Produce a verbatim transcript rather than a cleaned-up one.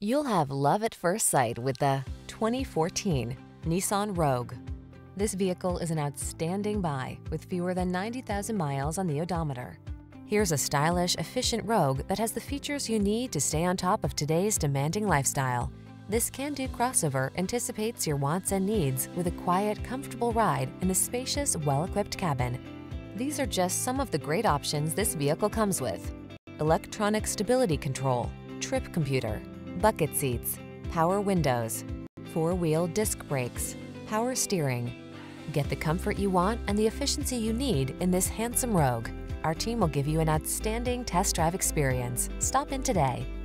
You'll have love at first sight with the twenty fourteen Nissan Rogue. This vehicle is an outstanding buy with fewer than ninety thousand miles on the odometer. Here's a stylish, efficient Rogue that has the features you need to stay on top of today's demanding lifestyle. This can-do crossover anticipates your wants and needs with a quiet, comfortable ride and a spacious, well-equipped cabin. These are just some of the great options this vehicle comes with: electronic stability control, trip computer, bucket seats, power windows, four-wheel disc brakes, power steering. Get the comfort you want and the efficiency you need in this handsome Rogue. Our team will give you an outstanding test drive experience. Stop in today.